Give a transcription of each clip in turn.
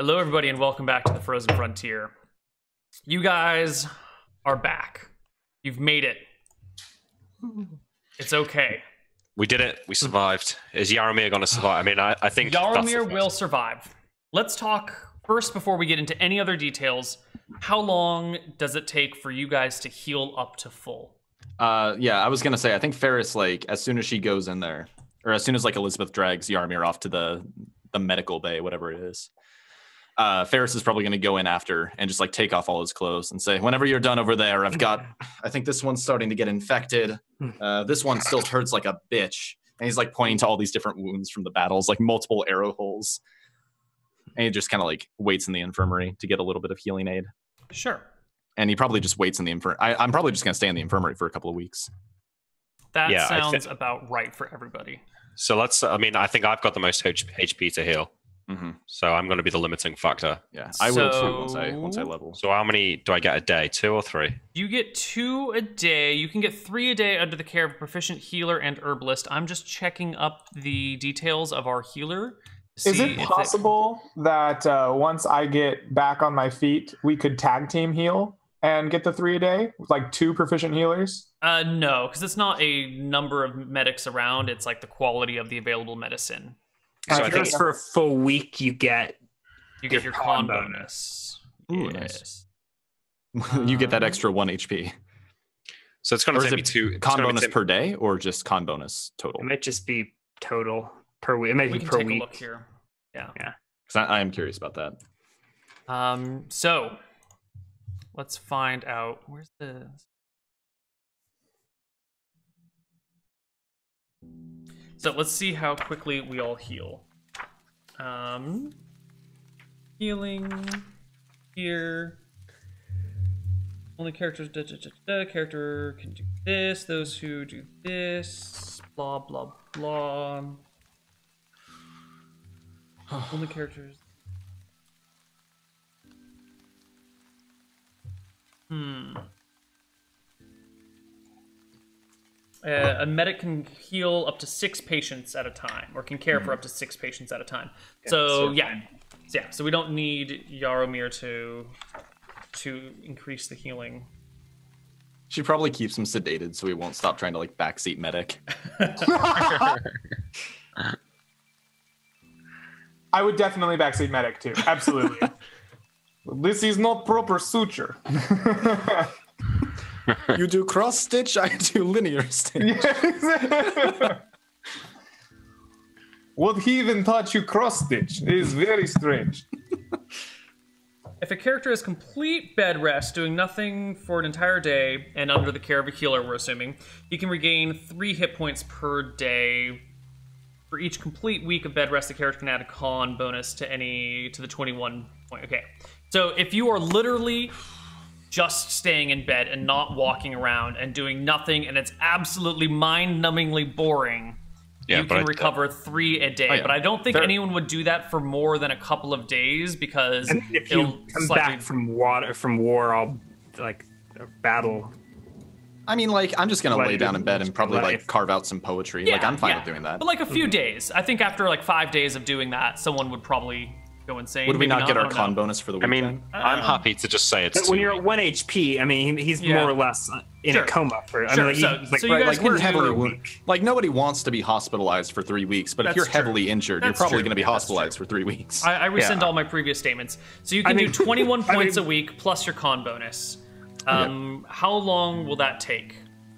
Hello, everybody, and welcome back to the Frozen Frontier. You guys are back. You've made it. It's okay. We did it. We survived. Is Yaromir going to survive? I mean, I think Yaromir will survive. Let's talk first, before we get into any other details, how long does it take for you guys to heal up to full? Yeah, I was going to say, I think Ferris, like, as soon as she goes in there, or as soon as, like, Elizabeth drags Yaromir off to the medical bay, whatever it is, Ferris is probably going to go in after and just like take off all his clothes and say, whenever you're done over there, I've got, I think this one's starting to get infected. This one still hurts like a bitch. And he's like pointing to all these different wounds from the battles, like multiple arrow holes. And he just kind of like waits in the infirmary to get a little bit of healing aid. Sure. And he probably just waits in the infirmary. I'm probably just going to stay in the infirmary for a couple of weeks. That sounds about right for everybody. So let's, I mean, I think I've got the most HP to heal. Mm-hmm. So I'm going to be the limiting factor. Yeah, I will too once I level. So how many do I get a day? 2 or 3? You get 2 a day. You can get 3 a day under the care of a proficient healer and herbalist. I'm just checking up the details of our healer. Is it possible that once I get back on my feet, we could tag team heal and get the 3 a day with like 2 proficient healers? No, because it's not a number of medics around. It's like the quality of the available medicine. So I think for a full week, you get your con bonus. Ooh, yes. Nice. You get that extra 1 HP. So it's going to be 2 con bonus per day, or just con bonus total. It might just be total per week. It might be per week. We can take a look here. Yeah. Because I am curious about that. So let's find out. Where's the? So let's see how quickly we all heal. Healing here. Only characters, character can do this. Those who do this, blah, blah, blah. Only characters. A medic can heal up to 6 patients at a time, or can care for up to 6 patients at a time. Okay, so so we don't need Yaromir to increase the healing. She probably keeps him sedated, so he won't stop trying to like backseat medic. I would definitely backseat medic too. Absolutely. This is not proper suture. You do cross stitch, I do linear stitch. Yes. What he even taught you cross stitch is very strange. If a character is complete bed rest, doing nothing for an entire day, and under the care of a healer, we're assuming, you can regain 3 hit points per day. For each complete week of bed rest, the character can add a con bonus to the 21 point. Okay, so if you are literally just staying in bed and not walking around and doing nothing, and it's absolutely mind-numbingly boring, you can recover 3 a day. Oh, yeah. But I don't think anyone would do that for more than a couple of days, because if you come back from war, I'll like battle. I mean, like, I'm just gonna lay down in bed and probably like carve out some poetry. Yeah, like, I'm fine with doing that. But like a few days, I think after like 5 days of doing that, someone would probably. Insane. Would we not get our con bonus for the week? I mean, I'm happy to just say it's. When you're at 1 HP, I mean, he's more or less in a coma for. I mean, so you guys can do. Like, nobody wants to be hospitalized for 3 weeks, but if you're heavily injured, you're probably going to be hospitalized for 3 weeks. I rescind all my previous statements. So you can do 21 points a week plus your con bonus. How long will that take?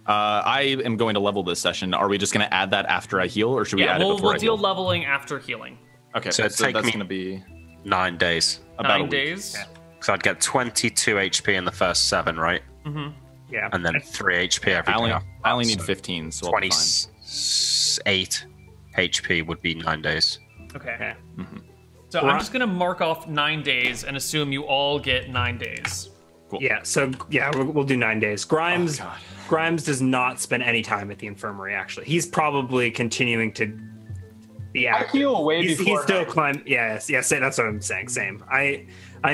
I am going to level this session. Are we just going to add that after I heal, or should we add it before I heal? We'll deal leveling after healing. Okay, so that's going to be. 9 days. About 9 days? Yeah. So I'd get 22 HP in the first 7, right? Mm-hmm. Yeah. And then 3 HP every day. I only need 15, so 28 HP would be 9 days. Okay. Mm-hmm. So I'm just going to mark off 9 days and assume you all get 9 days. Cool. Yeah, so we'll do 9 days. Grimes, Grimes does not spend any time at the infirmary, actually. He's probably continuing to... Yeah, I heal way before. He's still climbing. Yes, that's what I'm saying. Same. I'm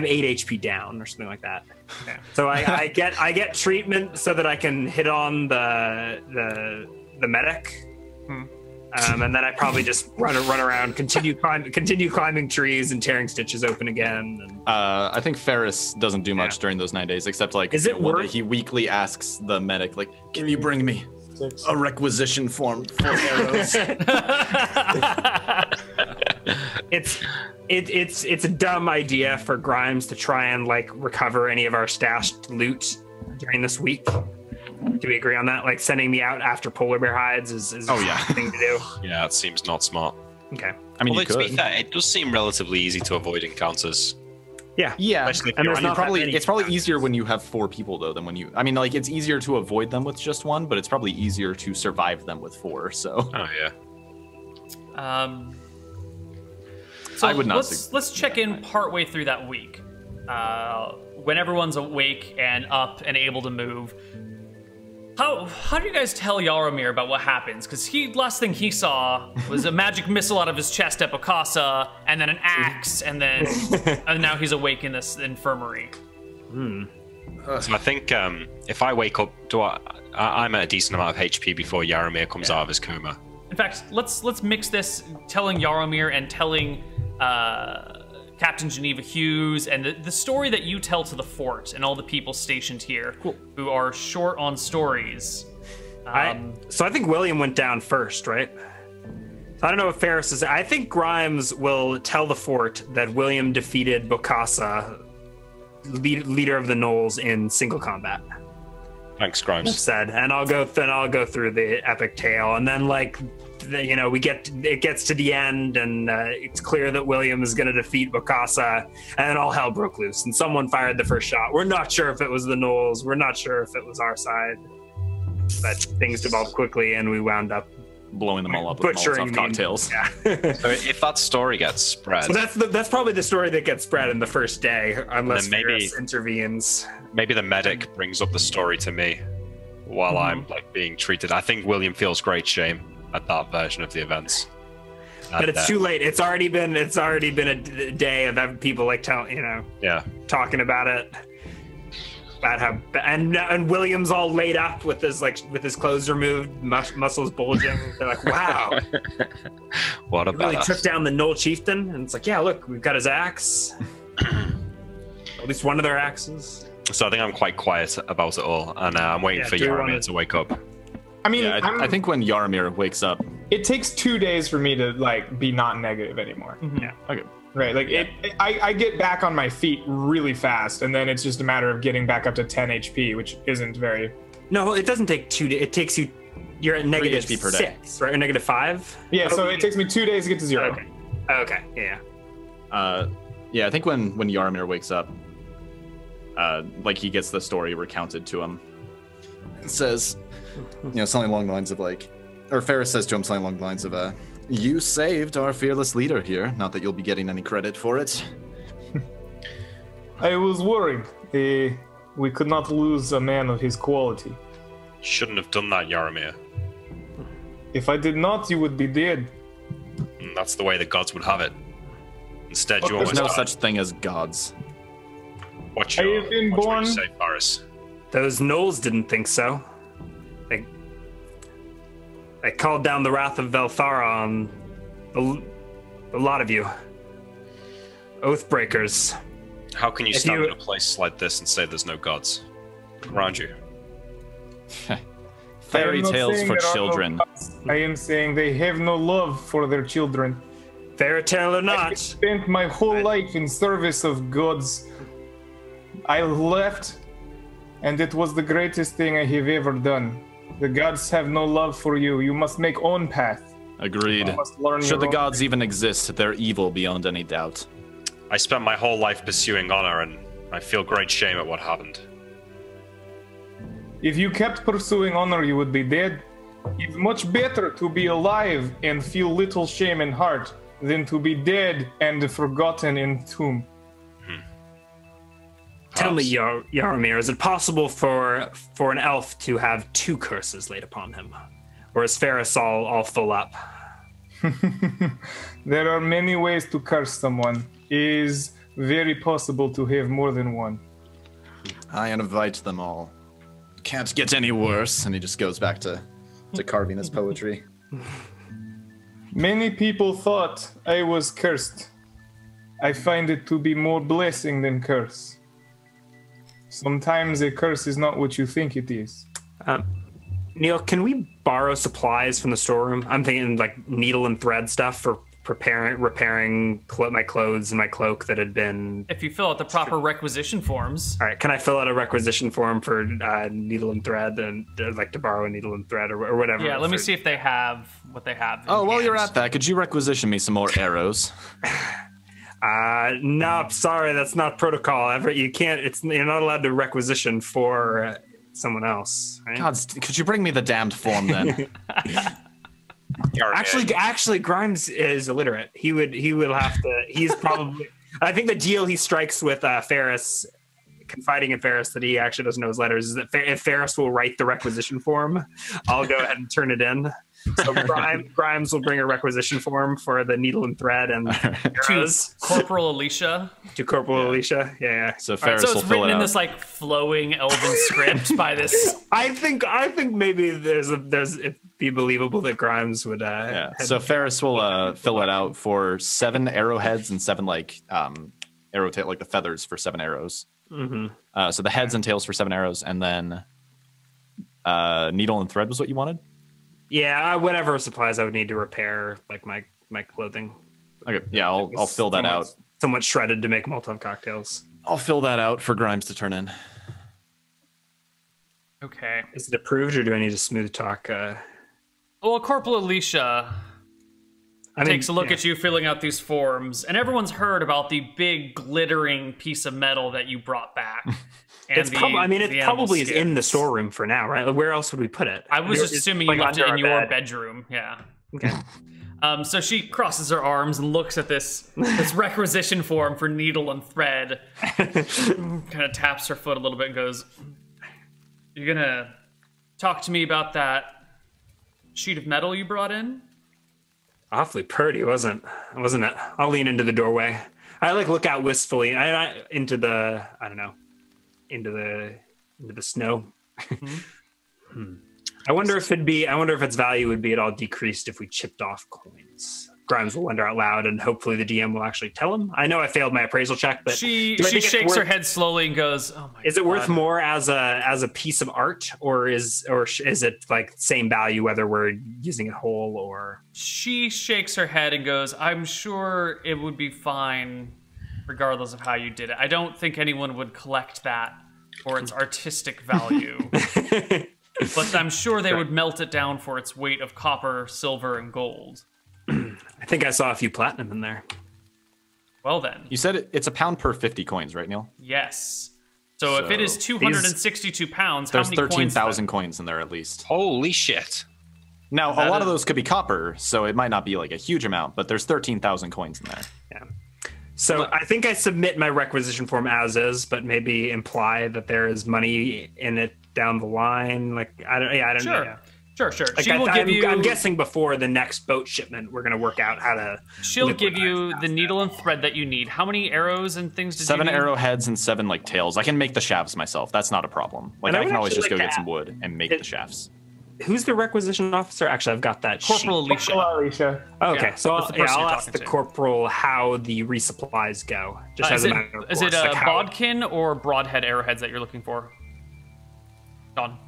8 HP down or something like that. Yeah. So I get treatment so that I can hit on the medic, And then I probably just run around, continue climbing trees and tearing stitches open again. And... I think Ferris doesn't do much during those 9 days, except like he weekly asks the medic, like, "Can you bring me a requisition form for arrows?" It's a dumb idea for Grimes to try and like recover any of our stashed loot during this week. Do we agree on that? Like sending me out after polar bear hides is a thing to do. Yeah, it seems not smart. Okay. I mean, it does seem relatively easy to avoid encounters. Yeah. Yeah. It's probably easier when you have 4 people though than when you. I mean, like it's easier to avoid them with just 1, but it's probably easier to survive them with 4. So. Oh yeah. So I would not. Let's check in partway through that week, when everyone's awake and up and able to move. How do you guys tell Yaromir about what happens? Because last thing he saw was a magic missile out of his chest at Bokassa, and then an axe, and then and now he's awake in this infirmary. So I think if I wake up, I'm at a decent amount of HP before Yaromir comes out of his coma. In fact, let's mix this telling Yaromir and telling Captain Geneva Hughes, and the story that you tell to the fort and all the people stationed here who are short on stories. So I think William went down first, right? So I don't know if Ferris is... I think Grimes will tell the fort that William defeated Bokassa, leader of the Knolls, in single combat. Thanks, Grimes. Said, and I'll go through the epic tale, and then like... You know, it gets to the end, and it's clear that William is going to defeat Bokassa, and then all hell broke loose, and someone fired the first shot. We're not sure if it was the Knolls. We're not sure if it was our side, but things devolved quickly, and we wound up blowing them all up with Molotov cocktails. Yeah. So if that story gets spread, so that's probably the story that gets spread in the first day, unless Ferris intervenes. Maybe the medic brings up the story to me while I'm like being treated. I think William feels great shame at that version of the events, but it's too late. It's already been a day of people like talking about it, about how and William's all laid up with his clothes removed, muscles bulging. They're like, wow, what about really took down the Knoll chieftain? And it's like, yeah, look, we've got his axe, at least one of their axes. So I think I'm quite quiet about it all, and I'm waiting for Yaromir to wake up. I mean, yeah, I think when Yaromir wakes up, it takes 2 days for me to like be not negative anymore. Mm-hmm. Yeah. Okay. Right. Like I get back on my feet really fast, and then it's just a matter of getting back up to 10 HP, which isn't very. No, it doesn't take 2 days. It takes you. You're at negative 3 HP per day. 6, right? Or negative 5. Yeah. Oh, so it takes me 2 days to get to 0. Okay. Okay. Yeah. Yeah. I think when Yaromir wakes up, like he gets the story recounted to him. It says. You know, something along the lines of like, or Ferris says to him something along the lines of, "You saved our fearless leader here. Not that you'll be getting any credit for it." I was worried. We could not lose a man of his quality. Shouldn't have done that, Yaromir. If I did not, you would be dead. And that's the way the gods would have it. Instead, but you always. There's no such thing as gods. What you say, Ferris? Those Knolls didn't think so. I called down the wrath of Valthara on a lot of you. Oathbreakers. How can you stand in a place like this and say there's no gods around you? Fairy tales for children. I am saying they have no love for their children. Fairy tale or not. I spent my whole life in service of gods. I left, and it was the greatest thing I have ever done. The gods have no love for you. You must make own path. Agreed. Should the gods even exist, they're evil beyond any doubt. I spent my whole life pursuing honor, and I feel great shame at what happened. If you kept pursuing honor, you would be dead. It's much better to be alive and feel little shame in heart than to be dead and forgotten in tomb. Tell me, Yaromir, is it possible for an elf to have 2 curses laid upon him? Or is Ferris all full up? There are many ways to curse someone. It is very possible to have more than one. I invite them all. Can't get any worse. And he just goes back to carving his poetry. Many people thought I was cursed. I find it to be more blessing than curse. Sometimes a curse is not what you think it is. Neil, can we borrow supplies from the storeroom? I'm thinking like needle and thread stuff for repairing my clothes and my cloak that had been... If you fill out the proper requisition forms. All right, can I fill out a requisition form for needle and thread and like to borrow a needle and thread or whatever? Yeah, let me see if they have what they have. Oh, while you're at that, could you requisition me some more arrows? No, sorry, that's not protocol. You can't. You're not allowed to requisition for someone else. Right? God, could you bring me the damned form then? Actually, Grimes is illiterate. He will have to. He's probably. I think the deal he strikes with Ferris, confiding in Ferris that he actually doesn't know his letters, is that if Ferris will write the requisition form, I'll go ahead and turn it in. So Grimes will bring a requisition form for the needle and thread and arrows. To Corporal Alicia. To Corporal Alicia, yeah. So Ferris will fill it out. So it's written in this like flowing elven script by this. I think maybe it'd be believable that Grimes would. So Ferris will fill it out for 7 arrowheads and 7 like arrow tail, like the feathers for 7 arrows. Mm-hmm. So the heads and tails for 7 arrows, and then needle and thread was what you wanted. Yeah, whatever supplies I would need to repair, like my clothing. Okay, yeah, I'll fill that out. Somewhat shredded to make Molotov cocktails. I'll fill that out for Grimes to turn in. Okay. Is it approved, or do I need to smooth talk? Well, Corporal Alicia takes a look at you filling out these forms, and everyone's heard about the big glittering piece of metal that you brought back. It probably is in the storeroom for now, right? Like, where else would we put it? I was assuming you left it in your bedroom. Yeah. Okay. So she crosses her arms and looks at this requisition form for needle and thread. Kind of taps her foot a little bit and goes, "You're gonna talk to me about that sheet of metal you brought in?" Awfully pretty, wasn't it? I'll lean into the doorway. I like look out wistfully into the snow. Mm-hmm. I wonder if its value would be at all decreased if we chipped off coins. Grimes will wonder out loud, and hopefully the DM will actually tell him. I know I failed my appraisal check, but she shakes her head slowly and goes, "Oh my God. Is it worth more as a piece of art, or is it like same value whether we're using it whole or?" She shakes her head and goes, "I'm sure it would be fine, regardless of how you did it. I don't think anyone would collect that for its artistic value." But I'm sure they would melt it down for its weight of copper, silver, and gold. I think I saw a few platinum in there. Well then. You said it's a pound per 50 coins, right, Neil? Yes. So if it is 262 pounds, how many coins? There's 13,000 coins in there at least. Holy shit. Now, a lot of those could be copper, so it might not be like a huge amount, but there's 13,000 coins in there. Yeah. So I think I submit my requisition form as is, but maybe imply that there is money in it down the line. Like I don't know. Yeah. Sure. Like I'm guessing before the next boat shipment, we're gonna work out how to. She'll give you the needle and thread that you need. How many arrows and things did 7 you need? 7 arrowheads and 7 like tails. I can make the shafts myself. That's not a problem. Like I can always just go get some wood and make the shafts. Who's the requisition officer? Actually, I've got that. Corporal Alicia. Corporal Alicia. Oh, okay, yeah, so I'll ask the corporal how the resupplies go. Just as a matter of course. Is it like bodkin or broadhead arrowheads that you're looking for? Don.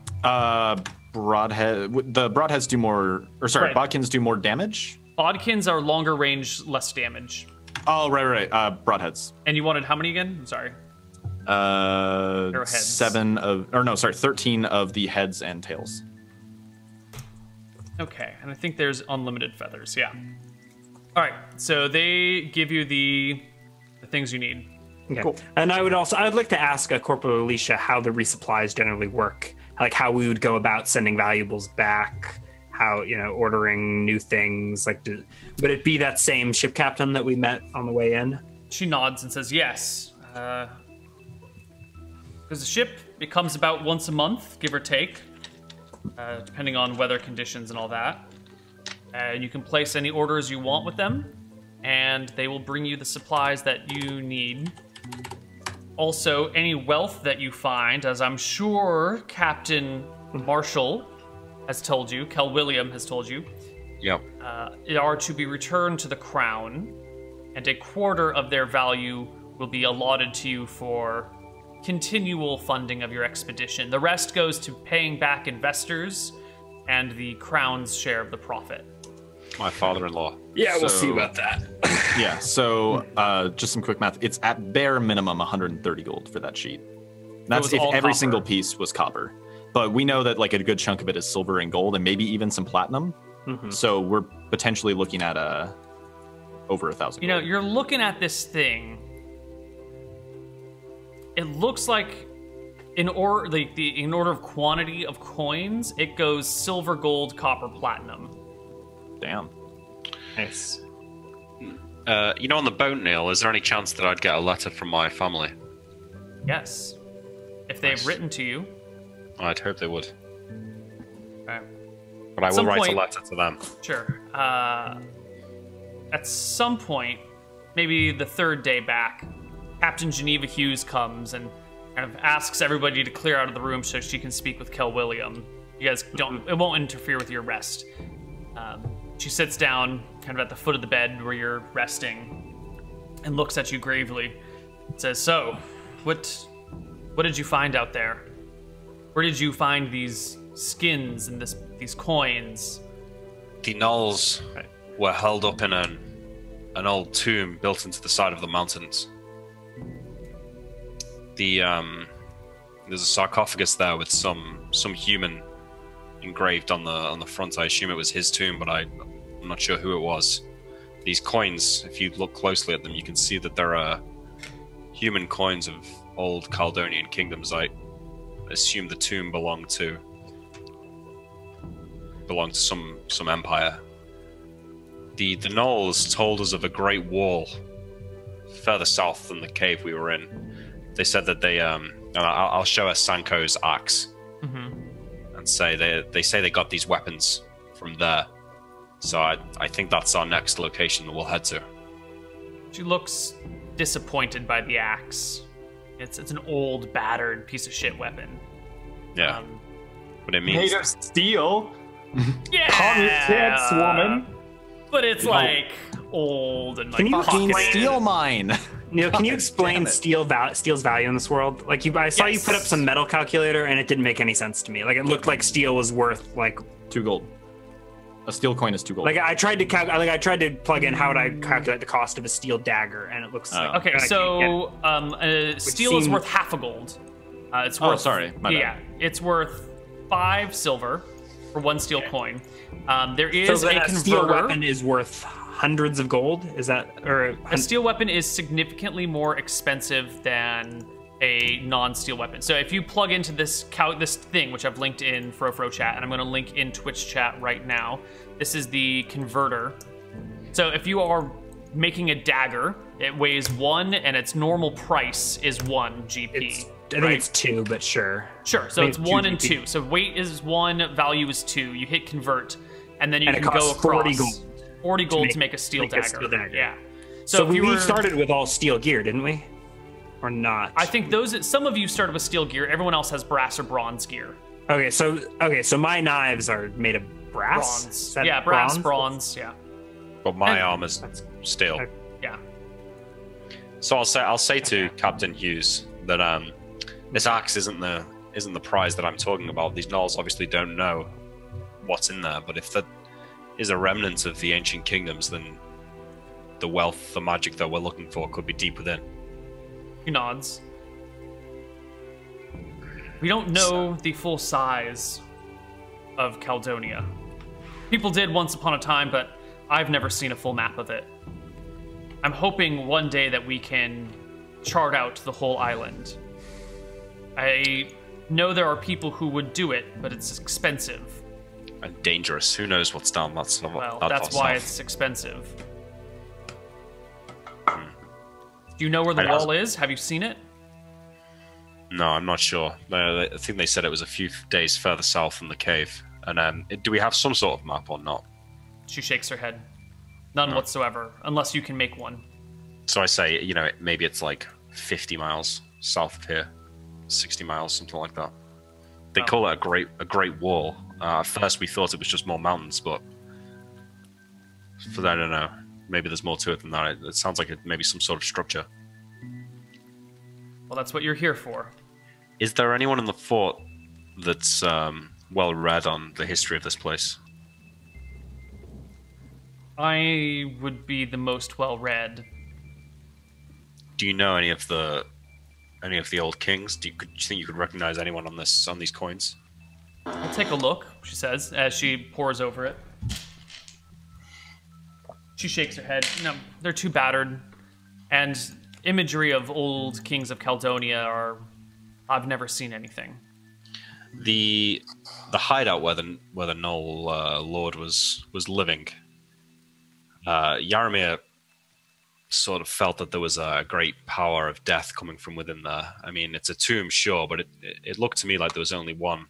Broadhead. The broadheads do more. Or sorry, right. Bodkins do more damage. Bodkins are longer range, less damage. Oh, right. Broadheads. And you wanted how many again? I'm sorry. 13 of the heads and tails. Okay, and I think there's unlimited feathers, yeah. All right, so they give you the things you need. Okay. Cool. And I'd like to ask Corporal Alicia how the resupplies generally work, like how we would go about sending valuables back, how, ordering new things, like, would it be that same ship captain that we met on the way in? She nods and says, yes. Because the ship, it comes about once a month, give or take. Depending on weather conditions and all that. You can place any orders you want with them, and they will bring you the supplies that you need. Also, any wealth that you find, as I'm sure Captain Marshall has told you, Kel William has told you. Yep. are to be returned to the crown, and a quarter of their value will be allotted to you for continual funding of your expedition. The rest goes to paying back investors and the crown's share of the profit. My father-in-law. Yeah, so, we'll see about that. Yeah, so just some quick math. It's at bare minimum 130 gold for that sheet. That's if every single piece was copper. But we know that like a good chunk of it is silver and gold and maybe even some platinum. Mm-hmm. So we're potentially looking at over 1,000. You know, you're looking at this thing. It looks like in order of quantity of coins, it goes silver, gold, copper, platinum. Damn. Nice. You know, on the bone meal, is there any chance that I'd get a letter from my family? Yes. If they've written to you. I'd hope they would. Okay. But I will write a letter to them. Sure. At some point, maybe the third day back, Captain Geneva Hughes comes and kind of asks everybody to clear out of the room so she can speak with Kel William. You guys don't, it won't interfere with your rest. She sits down kind of at the foot of the bed where you're resting and looks at you gravely and says, so, what did you find out there? Where did you find these skins and these coins? The knolls were held up in an old tomb built into the side of the mountains. There's a sarcophagus there with some human engraved on the front. I assume it was his tomb, but I'm not sure who it was. These coins, if you look closely at them, you can see that there are human coins of old Caledonian kingdoms. I assume the tomb belonged to some empire. The gnolls told us of a great wall further south than the cave we were in. They said that they I'll show her Sanko's axe, mm-hmm. and say they say they got these weapons from there. So I think that's our next location that we'll head to. She looks disappointed by the axe. It's an old, battered piece of shit weapon. Yeah, but it means made of steel. Yeah, communist hits, woman. But it's like old and like fucking steel mine. Neil, can you explain steel's value in this world? Like, I saw you put up some metal calculator, and it didn't make any sense to me. Like, it looked like steel was worth like 2 gold. A steel coin is 2 gold. Like, I tried to plug in how would I calculate the cost of a steel dagger, and it looks like okay. So, steel is worth half a gold. It's worth. Oh, sorry, my bad. Yeah, it's worth 5 silver for 1 steel coin. There is a converter. Steel weapon is worth hundreds of gold? Is that, or a steel weapon is significantly more expensive than a non-steel weapon. So if you plug into this thing, which I've linked in Frofro chat, and I'm going to link in Twitch chat right now. This is the converter. So if you are making a dagger, it weighs 1, and its normal price is 1 GP. I think it's 2, but sure. Sure. So it's 1 and 2. So weight is 1, value is 2. You hit convert, and then you can go across. 40 gold. 40 gold to make a steel dagger. Yeah. So we started with all steel gear, didn't we? Or not? I think some of you started with steel gear. Everyone else has brass or bronze gear. Okay, so my knives are made of brass? Bronze. Yeah, bronze, yeah. But my armor's steel. Yeah. So I'll say to Captain Hughes that this axe isn't the prize that I'm talking about. These gnolls obviously don't know what's in there, but if that is a remnant of the ancient kingdoms, then the wealth, the magic that we're looking for could be deep within. He nods. We don't know the full size of Caledonia. People did once upon a time, but I've never seen a full map of it. I'm hoping one day that we can chart out the whole island. I know there are people who would do it, but it's expensive. And dangerous. Who knows what's down that stuff? Well, that's why it's expensive. Do you know where the wall is? Have you seen it? No, I'm not sure. I think they said it was a few days further south from the cave. And do we have some sort of map or not? She shakes her head. None whatsoever, unless you can make one. So I say, you know, maybe it's like 50 miles south of here, 60 miles, something like that. They call it a great wall. At first we thought it was just more mountains, but But I don't know. Maybe there's more to it than that. It sounds like it maybe some sort of structure. Well, that's what you're here for. Is there anyone in the fort that's well read on the history of this place? I would be the most well read. Do you know any of the old kings? Do you think you could recognize anyone on these coins? I'll take a look, she says, as she pores over it. She shakes her head. No, they're too battered. And imagery of old kings of Caledonia I've never seen anything. The hideout where the Knoll Lord was living, Yaromir sort of felt that there was a great power of death coming from within there. I mean, it's a tomb, sure, but it looked to me like there was only one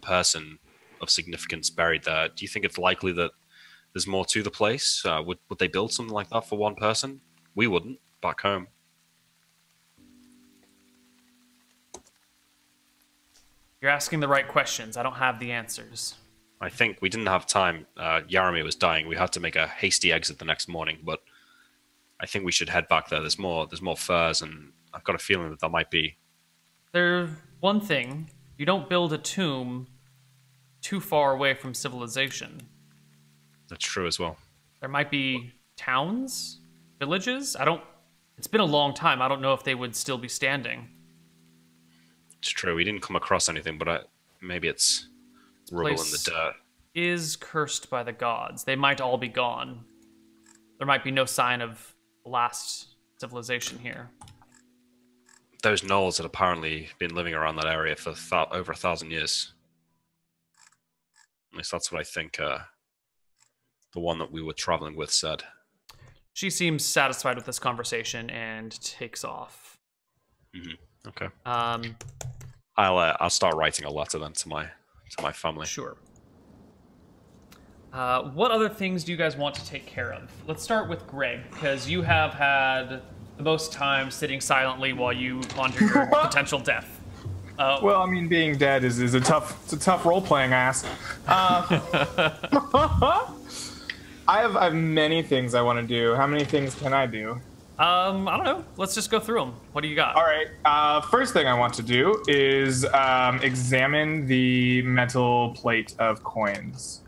person of significance buried there. Do you think it's likely that there's more to the place? Would they build something like that for one person? We wouldn't, back home. You're asking the right questions. I don't have the answers. I think we didn't have time. Yaromir was dying. We had to make a hasty exit the next morning, but I think we should head back there. There's more furs, and I've got a feeling that there might be. There's one thing. You don't build a tomb too far away from civilization. That's true as well. There might be towns, villages. It's been a long time. I don't know if they would still be standing. It's true. We didn't come across anything, but maybe it's rubble in the dirt. Is cursed by the gods. They might all be gone. There might be no sign of the last civilization here. Those gnolls had apparently been living around that area for over 1,000 years. At least that's what I think the one that we were traveling with said. She seems satisfied with this conversation and takes off. Mm-hmm. Okay. I'll start writing a letter then to my family. Sure. What other things do you guys want to take care of? Let's start with Greg, because you have had the most time sitting silently while you ponder your potential death. Well, I mean, being dead is a tough role-playing ask. I have many things I want to do. How many things can I do? I don't know. Let's just go through them. What do you got? All right. First thing I want to do is examine the metal plate of coins.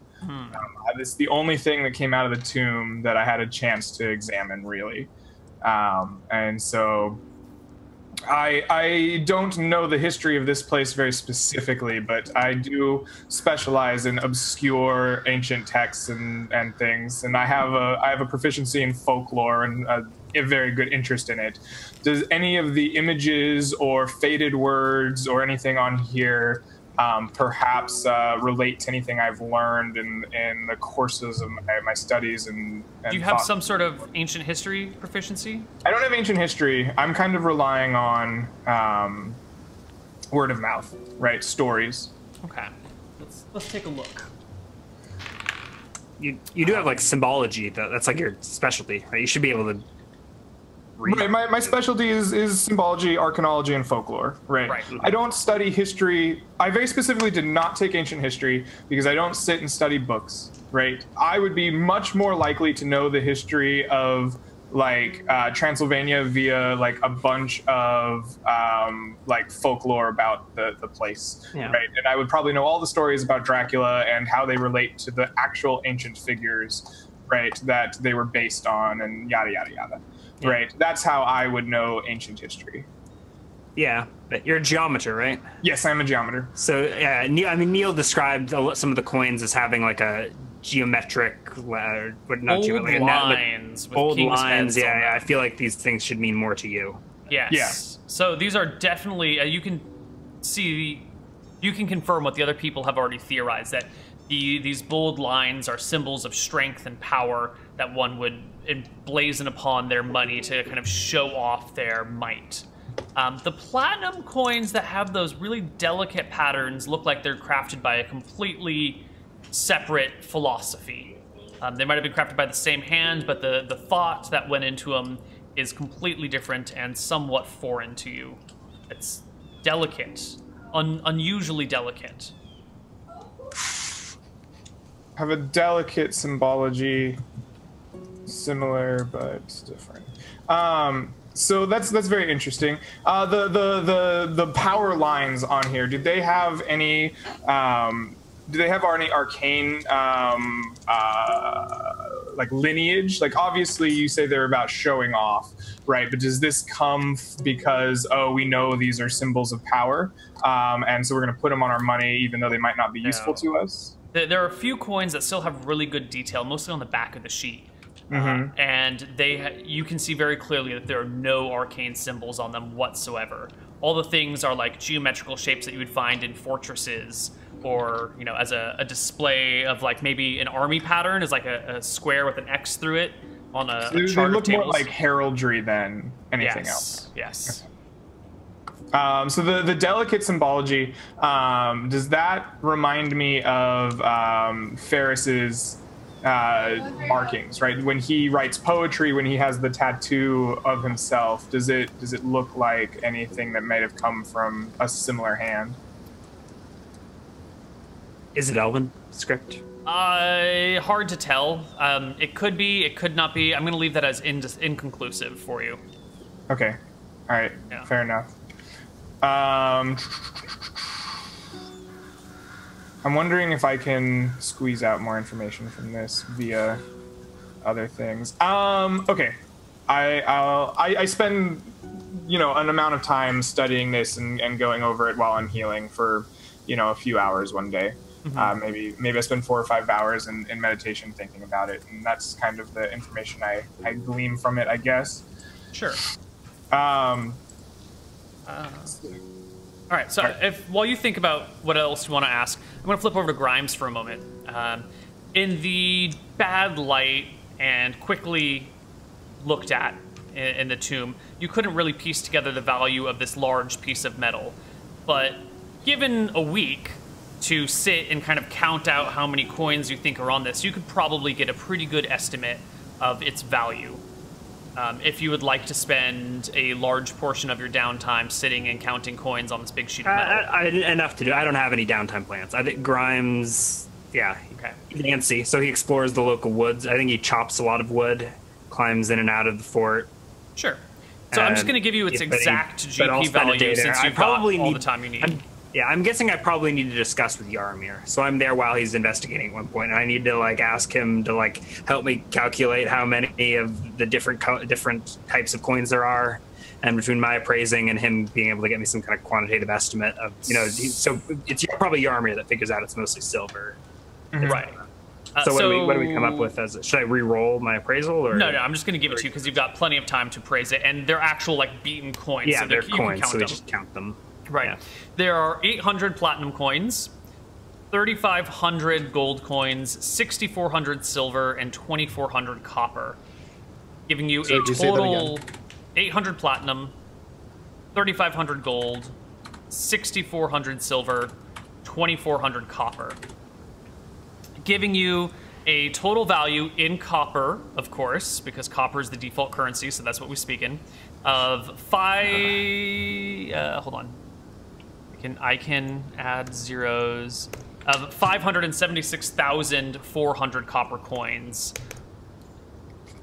It's the only thing that came out of the tomb that I had a chance to examine, really. And so I don't know the history of this place very specifically, but I do specialize in obscure ancient texts and things, and I have a proficiency in folklore and a very good interest in it. Does any of the images or faded words or anything on here perhaps relate to anything I've learned in the courses of my studies and do you have some sort of ancient history proficiency? I don't have ancient history. I'm kind of relying on word of mouth, right? Stories. Okay. Let's take a look. You do have like symbology, though. That's like your specialty, right? You should be able to read. Right, my specialty is symbology, archaeology, and folklore. Right. I don't study history. I very specifically did not take ancient history because I don't sit and study books. Right. I would be much more likely to know the history of like Transylvania via like a bunch of like folklore about the place. Yeah. Right. And I would probably know all the stories about Dracula and how they relate to the actual ancient figures. Right. That they were based on and yada yada yada. Yeah. Right, that's how I would know ancient history. Yeah, but you're a geometer, right? Yes, I'm a geometer. So, yeah, I mean, Neil described some of the coins as having like a geometric, old lines. Yeah, I feel like these things should mean more to you. Yes. Yeah. So these are definitely you can see, you can confirm what the other people have already theorized, that these bold lines are symbols of strength and power that one would emblazon upon their money to kind of show off their might. The platinum coins that have those really delicate patterns look like they're crafted by a completely separate philosophy. They might have been crafted by the same hand, but the thought that went into them is completely different and somewhat foreign to you. It's delicate, unusually delicate. have a delicate symbology, similar but different. So that's very interesting. The power lines on here. Do they have any? Do they have any arcane like lineage? Like obviously you say they're about showing off, right? But does this come because oh we know these are symbols of power, and so we're gonna put them on our money even though they might not be useful to us? There are a few coins that still have really good detail, mostly on the back of the sheet. Mm-hmm. And you can see very clearly that there are no arcane symbols on them whatsoever. All the things are like geometrical shapes that you would find in fortresses, or you know, as a display of like maybe an army pattern is like a square with an X through it on a. So a chart they look more like heraldry than anything else. Yes. Okay. So the delicate symbology, does that remind me of Ferris's markings, right? When he writes poetry, when he has the tattoo of himself, does it look like anything that might have come from a similar hand? Is it Elven script? Hard to tell. It could be, it could not be. I'm going to leave that as inconclusive for you. Okay. All right. Yeah. Fair enough. I'm wondering if I can squeeze out more information from this via other things. Okay, I spend, you know, an amount of time studying this and going over it while I'm healing for, you know, a few hours one day. Mm-hmm. Maybe I spend 4 or 5 hours in meditation thinking about it, and that's kind of the information I glean from it, I guess. Sure. All right, so while you think about what else you want to ask, I'm going to flip over to Grimes for a moment. In the bad light and quickly looked at in the tomb, you couldn't really piece together the value of this large piece of metal. But given a week to sit and kind of count out how many coins you think are on this, you could probably get a pretty good estimate of its value. If you would like to spend a large portion of your downtime sitting and counting coins on this big sheet of metal. Enough to do. I don't have any downtime plans. I think Grimes, he's antsy. So he explores the local woods. I think he chops a lot of wood, climbs in and out of the fort. Sure. So I'm just going to give you its exact GP value since you've got all the time you need. I'm guessing I probably need to discuss with Yaromir. So I'm there while he's investigating at one point, and I need to like ask him to like help me calculate how many of the different types of coins there are, and between my appraising and him being able to get me some kind of quantitative estimate of, you know, so it's probably Yaromir that figures out it's mostly silver. Mm-hmm. Right. So what do we come up with? Should I re-roll my appraisal? Or no, I'm just going to give it to you because you've got plenty of time to appraise it, and they're actual like beaten coins. Yeah, so they're coins, so we just count them. Right. Yeah. There are 800 platinum coins, 3,500 gold coins, 6,400 silver, and 2,400 copper, giving you a total 800 platinum, 3,500 gold, 6,400 silver, 2,400 copper, giving you a total value in copper, of course, because copper is the default currency, so that's what we speak in, of hold on. I can add zeros of 576,400 copper coins.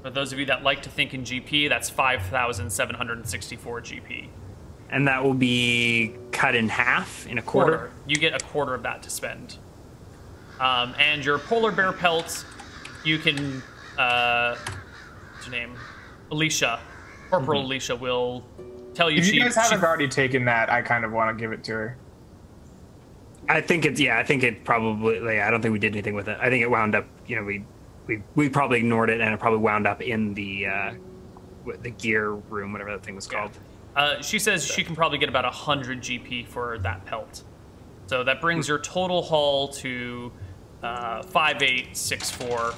For those of you that like to think in GP, that's 5,764 GP. And that will be cut in half in a quarter? You get a quarter of that to spend. And your polar bear pelt, you can, what's her name? Alicia. Corporal Alicia will tell you. If you guys haven't already taken that, I kind of want to give it to her. I don't think we did anything with it. I think it wound up, you know, we probably ignored it, and it probably wound up in the gear room, whatever that thing was called. She says she can probably get about 100 GP for that pelt. So that brings your total haul to 5,864.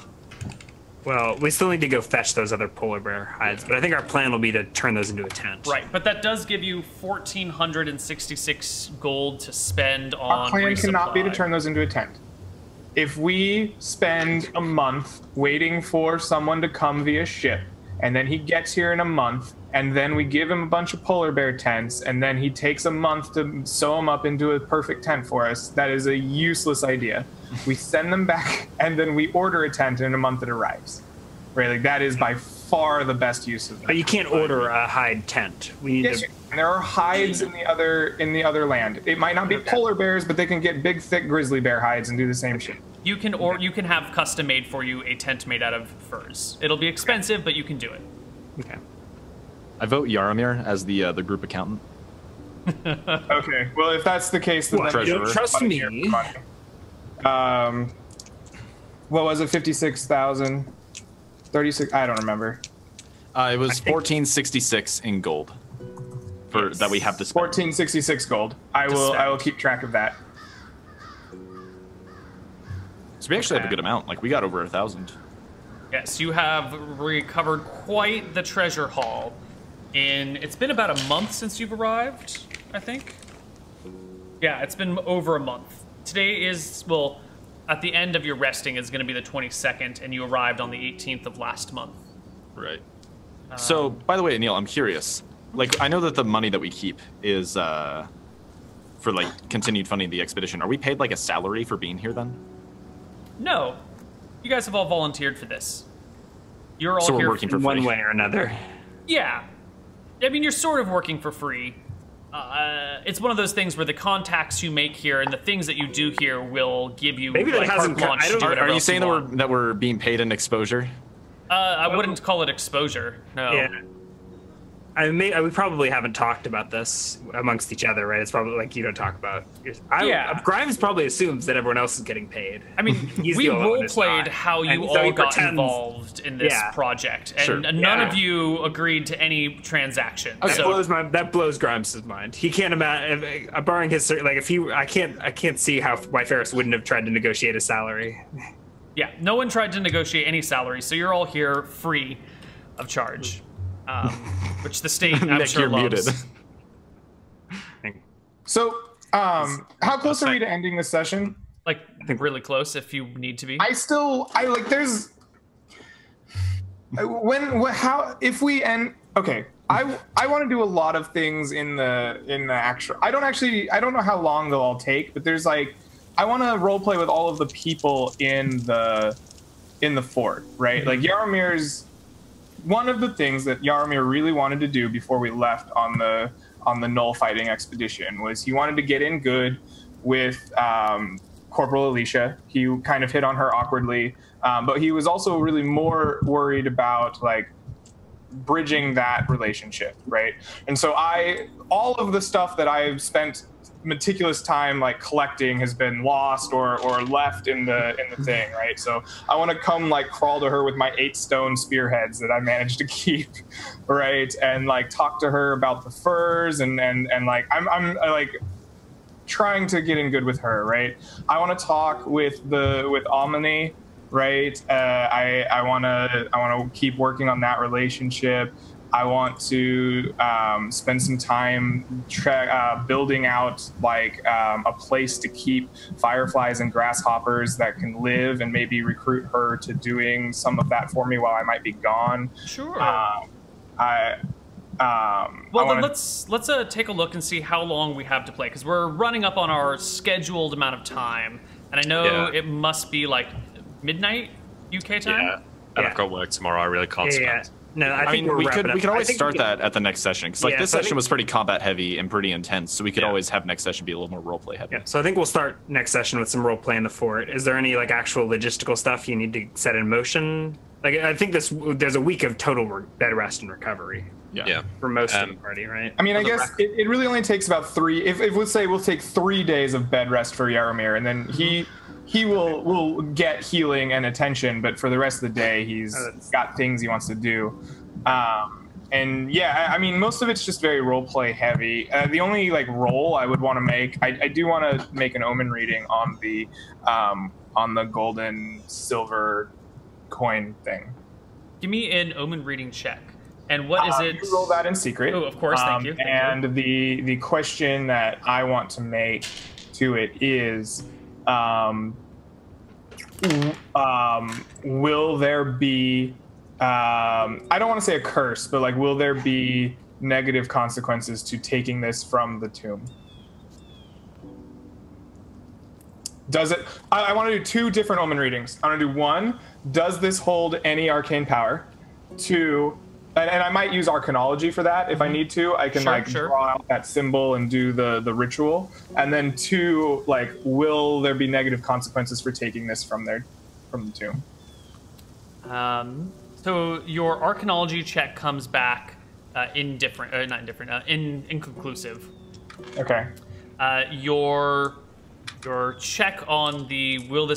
Well, we still need to go fetch those other polar bear hides, but I think our plan will be to turn those into a tent. Right, but that does give you 1,466 gold to spend on resupply. Our plan cannot be to turn those into a tent. If we spend a month waiting for someone to come via ship, and then he gets here in a month, and then we give him a bunch of polar bear tents, and then he takes a month to sew them up into a perfect tent for us. That is a useless idea. We send them back, and then we order a tent, and in a month it arrives. Right? Like, that is by far the best use of it. But you can't order a hide tent. We need to... And there are hides in the other land. It might not be polar bears, but they can get big, thick grizzly bear hides and do the same shit. You can have custom made for you a tent made out of furs. It'll be expensive, but you can do it. Okay. I vote Yaromir as the group accountant. Okay. Well, if that's the case, then you don't trust me. What was it? 56,000, 36. I don't remember. It was 1466 in gold. For that we have to spend. 1466 gold. I will keep track of that. So we actually have a good amount. Like, we got over 1,000. Yes, you have recovered quite the treasure haul. It's been about a month since you've arrived, I think. Yeah, it's been over a month. Today is, well, at the end of your resting is going to be the 22nd, and you arrived on the 18th of last month. Right. So, by the way, Neil, I'm curious. Like, I know that the money that we keep is for, like, continued funding the expedition. Are we paid, like, a salary for being here, then? No. You guys have all volunteered for this. You're all so here working for free. One way or another. Yeah. I mean, you're sort of working for free. It's one of those things where the contacts you make here and the things that you do here will give you... Maybe that like, hasn't... Are you saying that we're being paid in exposure? I wouldn't call it exposure, no. Yeah. We probably haven't talked about this amongst each other, right? It's probably like you don't talk about. Grimes probably assumes that everyone else is getting paid. I mean, we role played how you all got involved in this project, and none of you agreed to any transaction. Okay. So. That blows Grimes' mind. He can't imagine, barring his like, if he, I can't see how why Ferris wouldn't have tried to negotiate a salary. Yeah, no one tried to negotiate any salary, so you're all here free of charge. Which the state, I'm Nick, sure, you're loves. Muted. So, how close are we to ending this session? Like, I think really close if you need to be. I want to do a lot of things in the actual, I don't know how long they'll all take, but there's like, I want to role play with all of the people in the fort, right? Like one of the things that Yaromir really wanted to do before we left on the Null fighting expedition was he wanted to get in good with Corporal Alicia. He kind of hit on her awkwardly, but he was also really more worried about like bridging that relationship, right? And so all of the stuff that I've spent meticulous time like collecting has been lost or left in the thing, right? So I want to come like crawl to her with my 8 stone spearheads that I managed to keep, right? And like talk to her about the furs and like I'm like trying to get in good with her, right? I want to talk with Almany, right? I want to keep working on that relationship. I want to spend some time building out like a place to keep fireflies and grasshoppers that can live, and maybe recruit her to doing some of that for me while I might be gone. Sure. Let's take a look and see how long we have to play, because we're running up on our scheduled amount of time, and I know it must be like midnight UK time. Yeah, I've got work tomorrow. I really can't spend. No, I think mean, we could always start that at the next session, because like this session was pretty combat heavy and pretty intense, so we could always have next session be a little more role play heavy. Yeah, so I think we'll start next session with some role play in the fort. Is there any like actual logistical stuff you need to set in motion? Like I think there's a week of total bed rest and recovery. Yeah. For most of the party, right? I mean, I guess it really only takes about 3. If we'll say we'll take 3 days of bed rest for Yaromir, and then he will get healing and attention, but for the rest of the day, he's got things he wants to do. And yeah, I mean, most of it's just very role play heavy. The only like role I would want to make, I do want to make an omen reading on the golden silver coin thing. Give me an omen reading check. And what is it? You roll that in secret. Oh, of course, thank you. The question that I want to make to it is, will there be I don't want to say a curse, but like, will there be negative consequences to taking this from the tomb? Does it? I want to do two different omen readings. I want to do one. Does this hold any arcane power? Two, and I might use arcanology for that if I need to. I can draw out that symbol and do the ritual. And then two, like, will there be negative consequences for taking this from the tomb? So your arcanology check comes back inconclusive. Okay. Your check on the will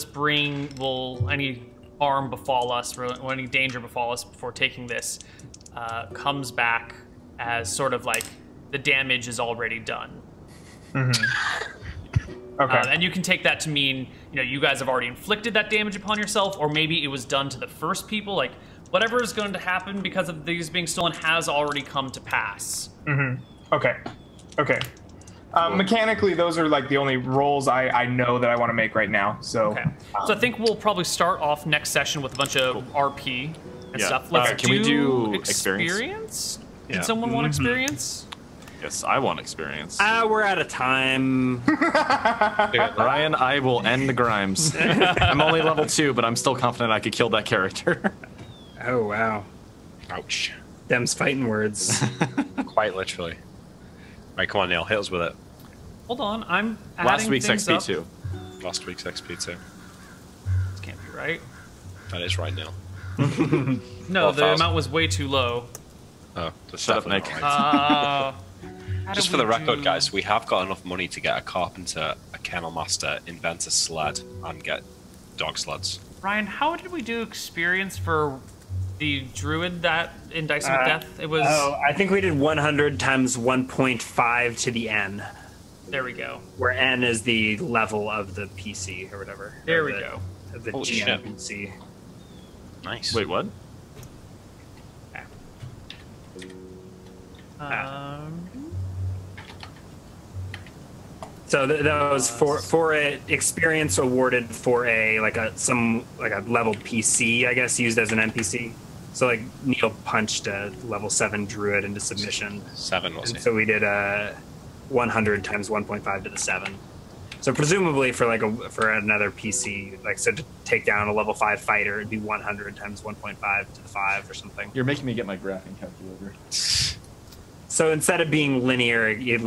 any harm befall us, or any danger befall us before taking this, comes back as sort of like the damage is already done. Mm-hmm. Okay. And you can take that to mean, you know, you guys have already inflicted that damage upon yourself, or maybe it was done to the first people. Like, whatever is going to happen because of these being stolen has already come to pass. Mm-hmm. Okay. Okay. Mechanically, those are like the only rolls I know that I want to make right now. So, okay. So I think we'll probably start off next session with a bunch of RP and stuff. Let's do experience? Yeah. Did someone want experience? Yes, I want experience. We're out of time. Ryan, I will end the Grimes. I'm only level 2, but I'm still confident I could kill that character. Oh, wow. Ouch. Them's fighting words. Quite literally. All right, come on, Neil. Hit us with it. Hold on, I'm adding last week's XP up. Too. Last week's XP too. This can't be right. That is right, Neil. No, the amount was way too low. Oh, shut up, Nick. Just for the record, guys, we have got enough money to get a carpenter, a kennel master, invent a sled, and get dog sleds. Ryan, how did we do experience for the druid that in Dicing with Death? It was. Oh, I think we did 100 times 1.5 to the n. There we go. Where n is the level of the PC or whatever. There we go. Of the GMPC. Nice. Wait, what? So that was for a experience awarded for a like a level PC, I guess, used as an NPC. So, like, Neil punched a level 7 druid into submission. 7, wasn't it? So we did 100 times 1.5 to the 7. So presumably for, like, for another PC, like, so to take down a level 5 fighter, it'd be 100 times 1.5 to the 5 or something. You're making me get my graphing calculator. So instead of being linear, it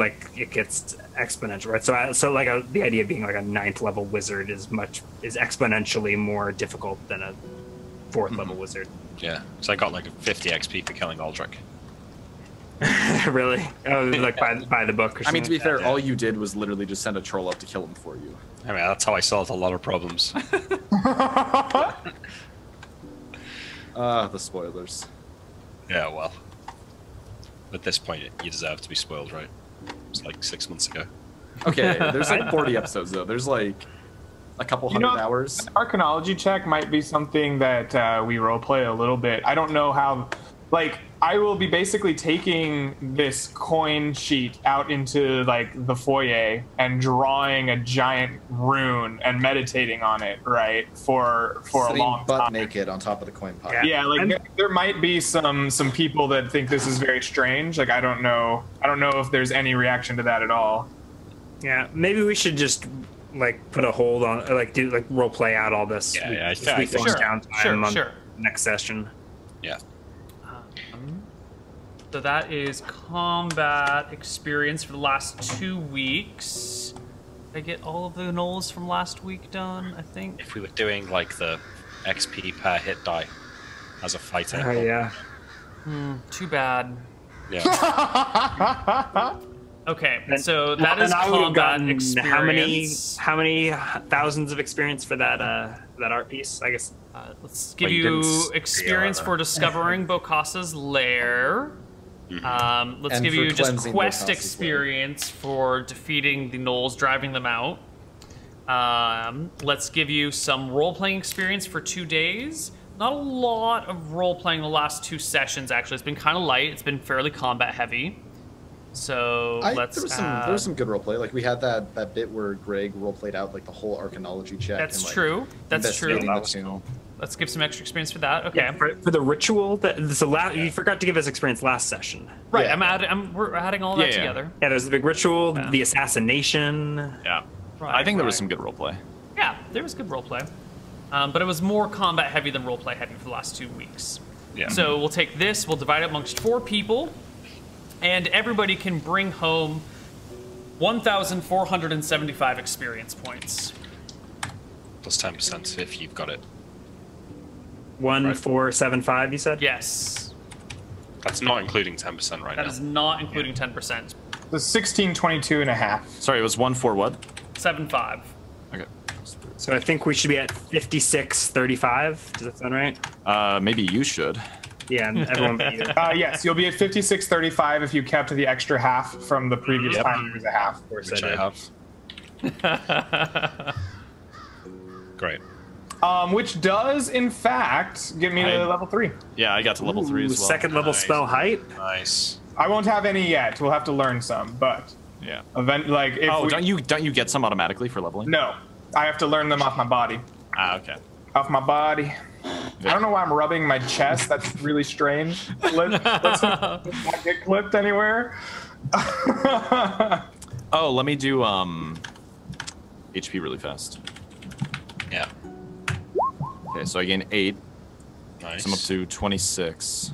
gets exponential, right? So like the idea of being like a 9th level wizard is exponentially more difficult than a 4th level wizard. Yeah, so I got like 50 XP for killing Aldrich. Really? Oh, like by the book or something? I mean, to be fair, all you did was literally just send a troll up to kill him for you. I mean, that's how I solved a lot of problems. The spoilers. Yeah, well. At this point, you deserve to be spoiled, right? It's like 6 months ago. Okay, there's like 40 episodes, though. There's like a couple hundred hours. An arcanology check might be something that we roleplay a little bit. I don't know how, like, I will be basically taking this coin sheet out into, like, the foyer and drawing a giant rune and meditating on it, right, for a long time. Butt naked on top of the coin pile. Yeah, like, there might be some people that think this is very strange. Like, I don't know if there's any reaction to that at all. Yeah, maybe we should just, like, put a hold on, like, do, like, role play out all this. Yeah, sure. Next session. Yeah. So that is combat experience for the last 2 weeks. Did I get all of the goals from last week done, I think? If we were doing, like, the XP per hit die as a fighter. Oh, yeah. Too bad. Yeah. Okay, so that is combat experience. How many thousands of experience for that art piece, I guess? Let's give you experience for discovering Bokassa's lair. Let's give you just quest experience for defeating the gnolls, driving them out. Let's give you some role-playing experience for 2 days. Not a lot of role-playing the last 2 sessions, actually. It's been kind of light. It's been fairly combat-heavy. So let's. There was some good roleplay. Like we had that bit where Greg roleplayed out like the whole archaeology check. That's true. Let's give some extra experience for that. Okay. Yeah, for the ritual, you forgot to give us experience last session. Right. Yeah. We're adding all that together. Yeah. There's the big ritual, the assassination. Yeah. Right, I think there was some good roleplay. Yeah, there was good roleplay, but it was more combat heavy than roleplay heavy for the last 2 weeks. Yeah. So we'll take this. We'll divide it amongst 4 people. And everybody can bring home 1,475 experience points. Plus 10% if you've got it. 1,475, you said? Yes. That's not including 10% right now. That is not including 10%. It was 1,622.5. Sorry, it was 1,4 what? 7,5. Okay. So I think we should be at 5635. Does that sound right? Maybe you should. Yeah, and everyone but you. Yes, you'll be at 5635 if you kept the extra half from the previous time. It was a half. Of course, I have. Great. Which does, in fact, get me to level 3. Yeah, I got to level 3 as well. Second level spell height. Nice. I won't have any yet. We'll have to learn some, but yeah. Don't you get some automatically for leveling? No, I have to learn them off my body. Ah, okay. Off my body. I don't know why I'm rubbing my chest. That's really strange. Let's not get clipped anywhere. Oh, let me do HP really fast. Yeah. Okay, so I gain 8. Nice. So I'm up to 26.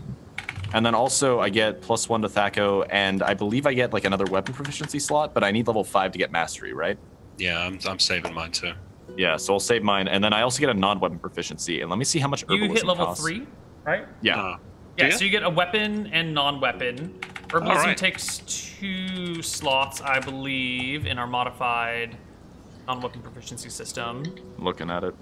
And then also I get +1 to Thaco, and I believe I get like another weapon proficiency slot, but I need level 5 to get mastery, right? Yeah, I'm saving mine too. Yeah, so I'll save mine, and then I also get a non-weapon proficiency, and let me see how much herbalism costs. You hit level costs. 3, right? Yeah. Yeah, so you get a weapon and non-weapon. Herbalism takes 2 slots, I believe, in our modified non-weapon proficiency system. I'm looking at it.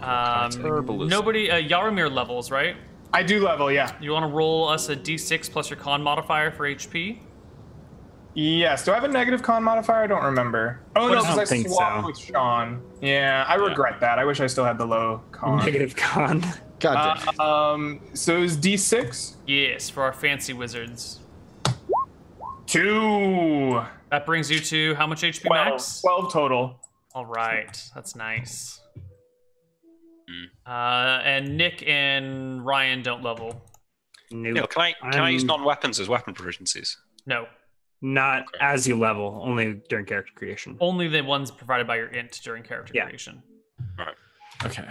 Herbalism. Nobody, Yaromir levels, right? I do level, yeah. You want to roll us a d6 plus your con modifier for HP? Yes. Do I have a negative con modifier? I don't remember. Oh, no, because I swapped with Sean. Yeah, I regret that. I wish I still had the low con. Negative con. God damn. So it was D6? Yes, for our fancy wizards. 2. That brings you to how much HP 12, max? 12 total. All right. That's nice. And Nick and Ryan don't level. Nope. No, can I use non-weapons as weapon proficiencies? No. Not as you level, only during character creation. Only the ones provided by your int during character creation. All right. Okay.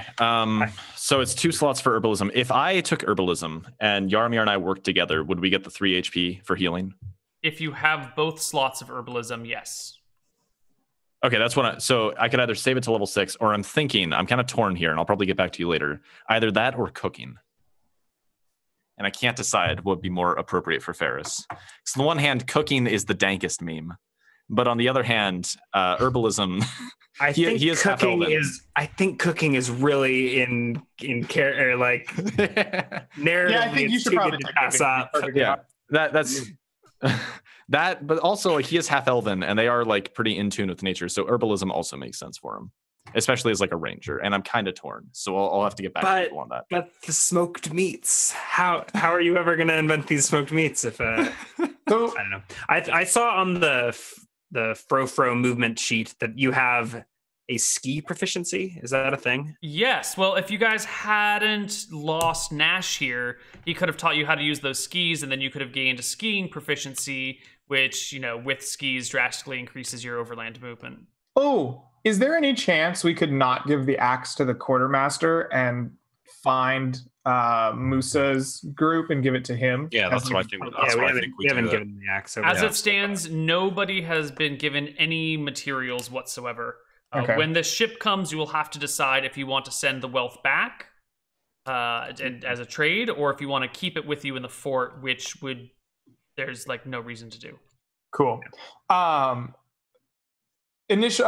So it's 2 slots for herbalism. If I took herbalism and Yaromir and I worked together, would we get the 3 HP for healing? If you have both slots of herbalism, yes. Okay, that's what so I could either save it to level 6, or I'm kind of torn here, and I'll probably get back to you later. Either that or cooking. And I can't decide what would be more appropriate for Ferris. So on the one hand, cooking is the dankest meme, but on the other hand, herbalism. I think cooking is really in care, like narratively. Yeah, I think you should probably pass up. Yeah, that's that. But also, like, he is half elven, and they are like pretty in tune with nature, so herbalism also makes sense for him. Especially as like a ranger, and I'm kind of torn, so I'll have to get back to you on that. But the smoked meats, how are you ever going to invent these smoked meats if I don't know. I saw on the Fro movement sheet that you have a ski proficiency. Is that a thing? Yes. Well, if you guys hadn't lost Nash here, he could have taught you how to use those skis, and then you could have gained a skiing proficiency, which, you know, with skis drastically increases your overland movement. Oh. Is there any chance we could not give the axe to the quartermaster and find Musa's group and give it to him? Yeah, that's what I think. Yeah, we haven't given the axe. As it stands, nobody has been given any materials whatsoever. Okay. When the ship comes, you will have to decide if you want to send the wealth back as a trade, or if you want to keep it with you in the fort, which there's like no reason to do. Cool. You get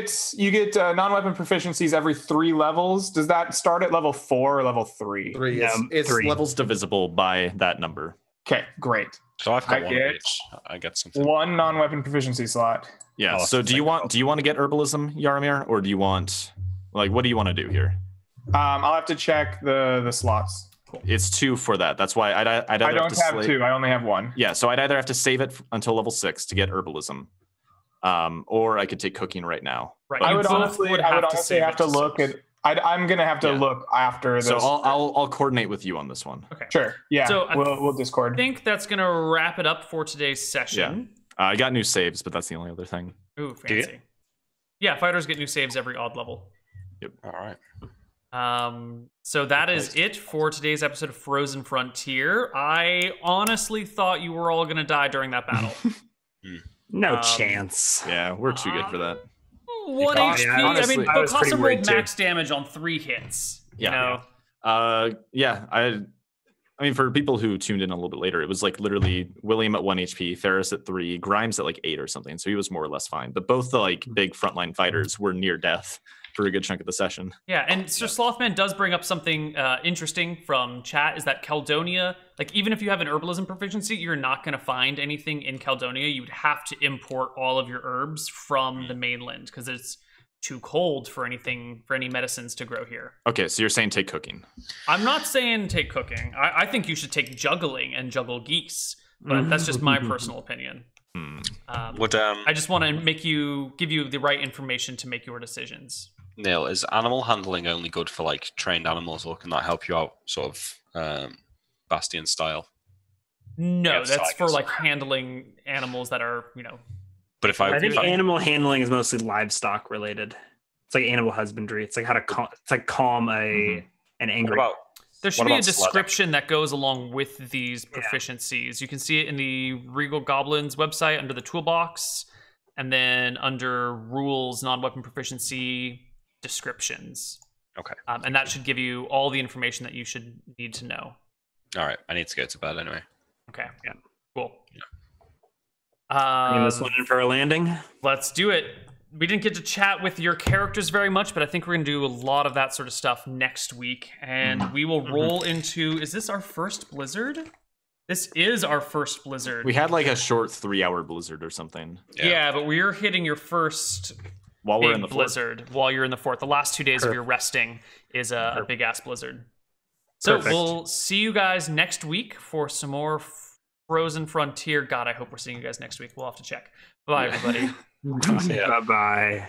non-weapon proficiencies every 3 levels. Does that start at level 4 or level 3? 3. It's 3 levels divisible by that number. Okay, great. So I've got I get something. 1 non-weapon proficiency slot. Yeah. So do you want to get herbalism, Yaromir, or do you want what do you want to do here? I'll have to check the slots. Cool. It's two for that. That's why I'd either have to slave. I don't have two. I only have one. Yeah, so I'd either have to save it until level 6 to get herbalism, or I could take cooking right now. Right. But I would honestly, I would honestly have to look at. I'm gonna have to look after this. So I'll coordinate with you on this one. Okay. Sure. Yeah. So we'll Discord. I think that's gonna wrap it up for today's session. Yeah. I got new saves, but that's the only other thing. Ooh, fancy. Yeah, fighters get new saves every odd level. Yep. All right. So that is it for today's episode of Frozen Frontier. I honestly thought you were all gonna die during that battle. No chance. Yeah, we're too good for that. One HP. Yeah, honestly, I mean, Bokassa rolled max damage on 3 hits. Yeah. You know? Yeah. I mean, for people who tuned in a little bit later, it was like literally William at 1 HP, Ferris at 3, Grimes at like 8 or something. So he was more or less fine. But both the like big frontline fighters were near death for a good chunk of the session. Yeah, and Sir Slothman does bring up something interesting from chat, is that Caledonia, like even if you have an herbalism proficiency, you're not gonna find anything in Caledonia. You'd have to import all of your herbs from the mainland because it's too cold for anything, for any medicines to grow here. Okay, so you're saying take cooking. I'm not saying take cooking. I think you should take juggling and juggle geese, but that's just my personal opinion. I just wanna give you the right information to make your decisions. Neil, is animal handling only good for like trained animals, or can that help you out sort of Bastion style? No, that's for like handling animals that are, you know. But if I think animal handling is mostly livestock related. It's like animal husbandry. It's like how to calm an angry. There should be a description that goes along with these proficiencies. You can see it in the Regal Goblins website under the toolbox, and then under rules, non-weapon proficiency descriptions. Okay. And that should give you all the information that you should need to know. All right. I need to go to bed anyway. Okay. Yeah. Cool. Yeah. Bring this one in for a landing. Let's do it. We didn't get to chat with your characters very much, but I think we're going to do a lot of that sort of stuff next week. And we will roll into... Is this our first blizzard? This is our first blizzard. We had like a short 3-hour blizzard or something. Yeah, but we're hitting your first... While we're in the blizzard, while you're in the fort, the last 2 days of your resting is a big ass blizzard. So we'll see you guys next week for some more Frozen Frontier. God, I hope we're seeing you guys next week. We'll have to check. Bye, everybody. Bye. Bye.